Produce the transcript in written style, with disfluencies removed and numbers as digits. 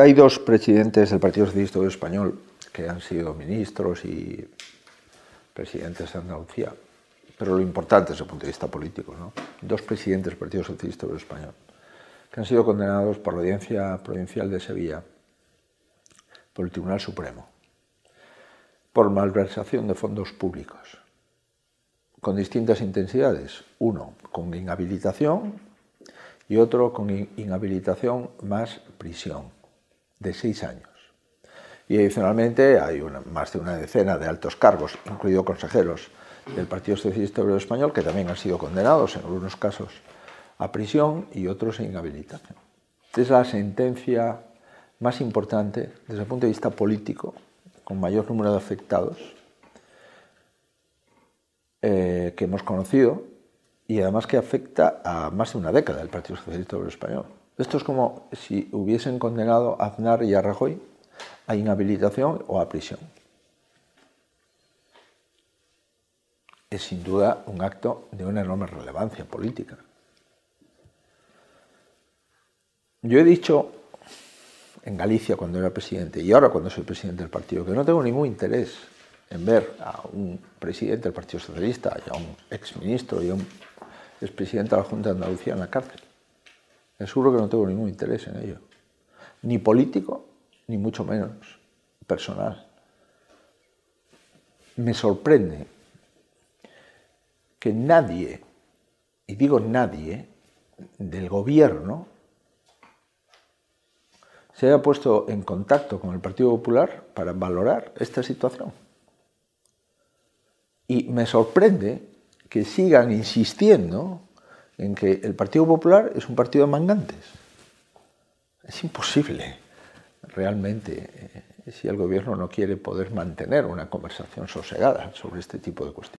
Hay dos presidentes del Partido Socialista Obrero Español que han sido ministros y presidentes de Andalucía, pero lo importante desde el punto de vista político, ¿no? Dos presidentes del Partido Socialista Obrero Español que han sido condenados por la Audiencia Provincial de Sevilla, por el Tribunal Supremo, por malversación de fondos públicos, con distintas intensidades, uno con inhabilitación y otro con inhabilitación más prisión de 6 años. Y adicionalmente hay más de una decena de altos cargos, incluidos consejeros del Partido Socialista Obrero Español, que también han sido condenados en algunos casos a prisión y otros a inhabilitación. Es la sentencia más importante desde el punto de vista político, con mayor número de afectados, que hemos conocido, y además que afecta a más de una década del Partido Socialista Obrero Español. Esto es como si hubiesen condenado a Aznar y a Rajoy a inhabilitación o a prisión. Es sin duda un acto de una enorme relevancia política. Yo he dicho en Galicia cuando era presidente y ahora cuando soy presidente del partido que no tengo ningún interés en ver a un presidente del Partido Socialista y a un exministro y a un expresidente de la Junta de Andalucía en la cárcel. Les juro que no tengo ningún interés en ello, ni político ni mucho menos personal. Me sorprende que nadie, y digo nadie, del gobierno se haya puesto en contacto con el Partido Popular para valorar esta situación. Y me sorprende que sigan insistiendo en que el Partido Popular es un partido de mangantes. Es imposible, realmente, si el gobierno no quiere poder mantener una conversación sosegada sobre este tipo de cuestiones.